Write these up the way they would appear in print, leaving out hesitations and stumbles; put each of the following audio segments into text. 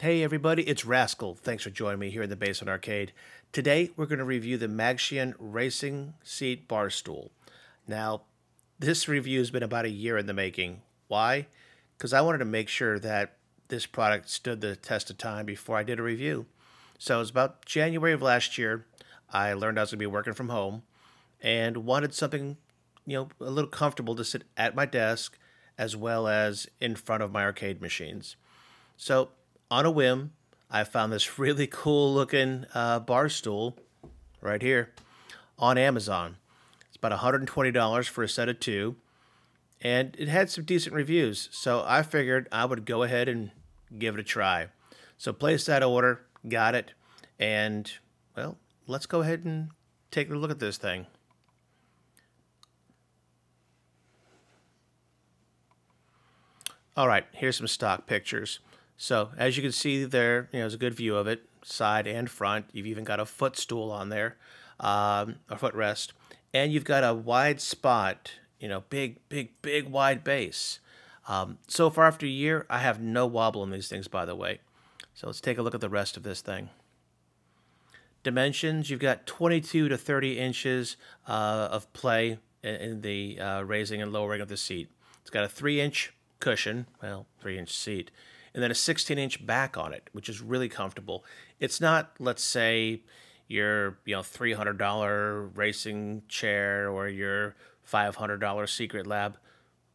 Hey everybody, it's Rascal. Thanks for joining me here at the Basement Arcade. Today we're going to review the Magshion Racing Seat Bar Stool. Now, this review has been about a year in the making. Why? Because I wanted to make sure that this product stood the test of time before I did a review. So it was about January of last year. I learned I was going to be working from home and wanted something, a little comfortable to sit at my desk as well as in front of my arcade machines. So on a whim, I found this really cool-looking bar stool right here on Amazon. It's about $120 for a set of two, and it had some decent reviews, so I figured I would go ahead and give it a try. So placed that order, got it, and, well, let's go ahead and take a look at this thing. All right, here's some stock pictures. So, as you can see there, there's a good view of it, side and front. You've even got a footstool on there, a footrest. And you've got a wide spot, big wide base. So far after a year, I have no wobble in these things, by the way. So let's take a look at the rest of this thing. Dimensions, you've got 22 to 30 inches of play in the raising and lowering of the seat. It's got a 3-inch cushion, well, 3-inch seat, and then a 16-inch back on it, which is really comfortable. It's not, let's say, your $300 racing chair or your $500 Secret Lab,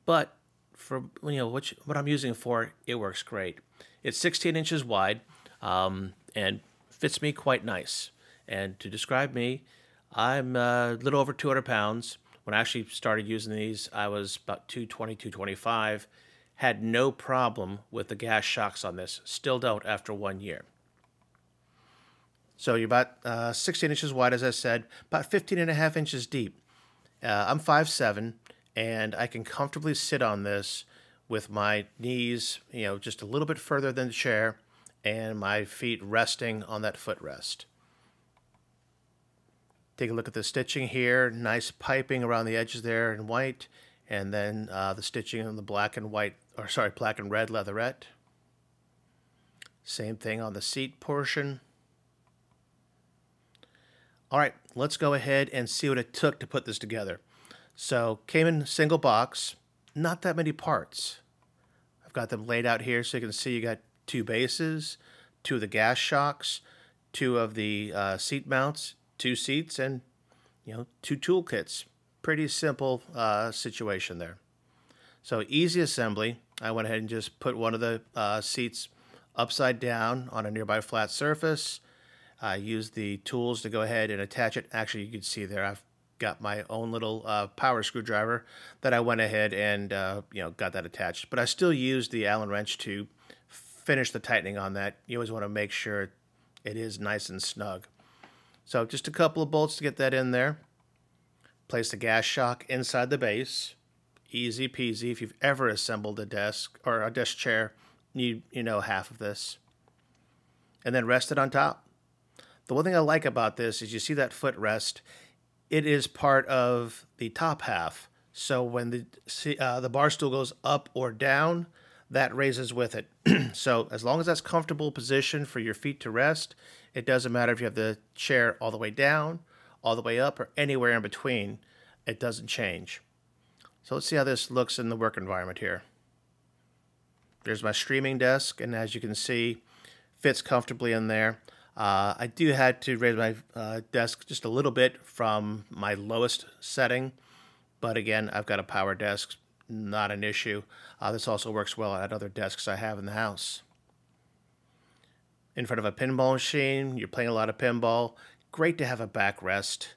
but for what I'm using it for, it works great. It's 16 inches wide and fits me quite nice. And to describe me, I'm a little over 200 pounds. When I actually started using these, I was about 220, 225. Had no problem with the gas shocks on this. Still don't after 1 year. So you're about 16 inches wide, as I said, about 15.5 inches deep. I'm 5'7", and I can comfortably sit on this with my knees, just a little bit further than the chair, and my feet resting on that footrest. Take a look at the stitching here. Nice piping around the edges there in white, and then the stitching on the black and red leatherette. Same thing on the seat portion. All right, let's go ahead and see what it took to put this together. So, came in a single box, not that many parts. I've got them laid out here so you can see you got two bases, two of the gas shocks, two of the seat mounts, two seats, and two tool kits. Pretty simple situation there. So easy assembly. I went ahead and just put one of the seats upside down on a nearby flat surface. I used the tools to go ahead and attach it. Actually, you can see there I've got my own little power screwdriver that I went ahead and got that attached. But I still used the Allen wrench to finish the tightening on that. You always want to make sure it is nice and snug. So just a couple of bolts to get that in there. Place the gas shock inside the base. Easy peasy. If you've ever assembled a desk or a desk chair, you know half of this. And then rest it on top. The one thing I like about this is you see that footrest. It is part of the top half. So when the bar stool goes up or down, that raises with it. So as long as that's comfortable position for your feet to rest, it doesn't matter if you have the chair all the way down, all the way up, or anywhere in between, it doesn't change. So let's see how this looks in the work environment here. There's my streaming desk, and as you can see, fits comfortably in there. I do have to raise my desk just a little bit from my lowest setting, but again, I've got a power desk, not an issue. This also works well at other desks I have in the house. In front of a pinball machine, you're playing a lot of pinball. Great to have a backrest.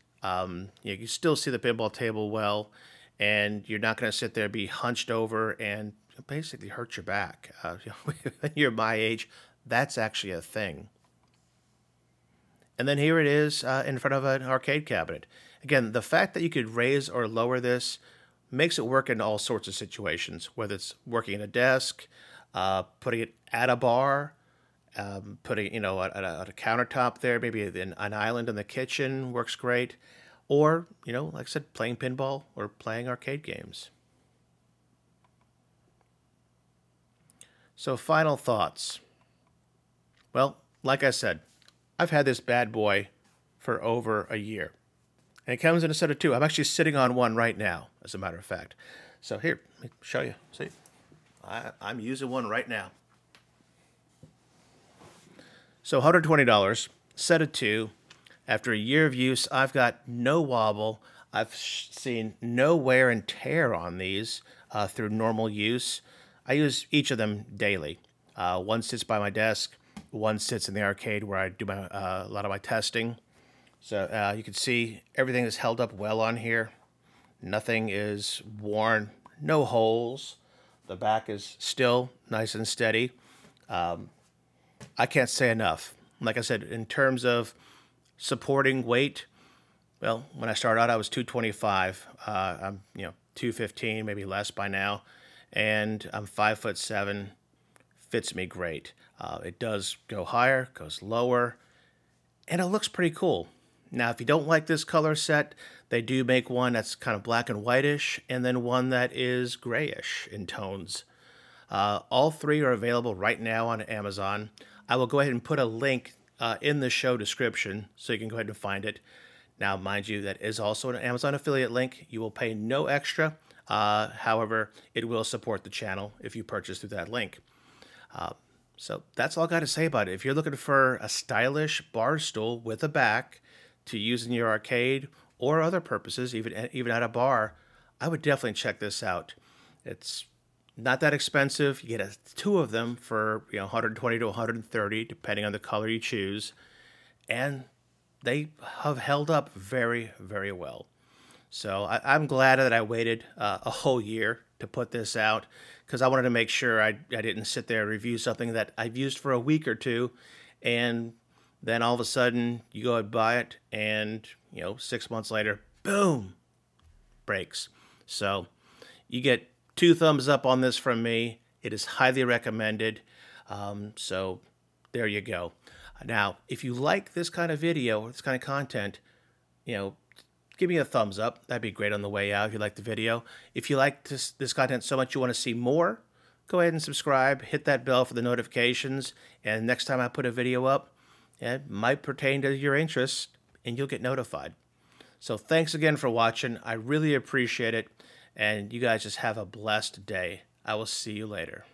You can still see the pinball table well, and you're not going to sit there and be hunched over and basically hurt your back. When you're my age, that's actually a thing. And then here it is in front of an arcade cabinet. Again, the fact that you could raise or lower this makes it work in all sorts of situations, whether it's working at a desk, putting it at a bar, putting at a countertop there, maybe an island in the kitchen works great, or like I said, playing pinball or playing arcade games. So final thoughts. Well, like I said, I've had this bad boy for over a year. And it comes in a set of two. I'm actually sitting on one right now, as a matter of fact. So here, let me show you. See, I'm using one right now. So $120, set of two. After a year of use, I've got no wobble. I've seen no wear and tear on these through normal use. I use each of them daily. One sits by my desk. One sits in the arcade where I do my, a lot of my testing. So you can see everything is held up well on here. Nothing is worn. No holes. The back is still nice and steady. I can't say enough. Like I said, in terms of supporting weight, well, when I started out, I was 225. I'm 215, maybe less by now, and I'm 5'7". Fits me great. It does go higher, goes lower, and it looks pretty cool. Now, if you don't like this color set, they do make one that's kind of black and whitish, and then one that is grayish in tones. All three are available right now on Amazon. I will go ahead and put a link in the show description so you can go ahead and find it. Now, mind you, that is also an Amazon affiliate link. You will pay no extra. However, it will support the channel if you purchase through that link. So that's all I got to say about it. If you're looking for a stylish bar stool with a back to use in your arcade or other purposes, even at a bar, I would definitely check this out. It's not that expensive. You get two of them for $120 to $130, depending on the color you choose, and they have held up very, very well. So I'm glad that I waited a whole year to put this out, because I wanted to make sure I didn't sit there and review something that I've used for a week or two, and then all of a sudden you go and buy it, and 6 months later, boom, breaks. So you get 2 thumbs up on this from me. It is highly recommended. So there you go. Now, if you like this kind of video, this kind of content, give me a thumbs up. That'd be great on the way out if you like the video. If you like this content so much you want to see more, go ahead and subscribe. Hit that bell for the notifications. And next time I put a video up, it might pertain to your interest, and you'll get notified. So thanks again for watching. I really appreciate it. And you guys just have a blessed day. I will see you later.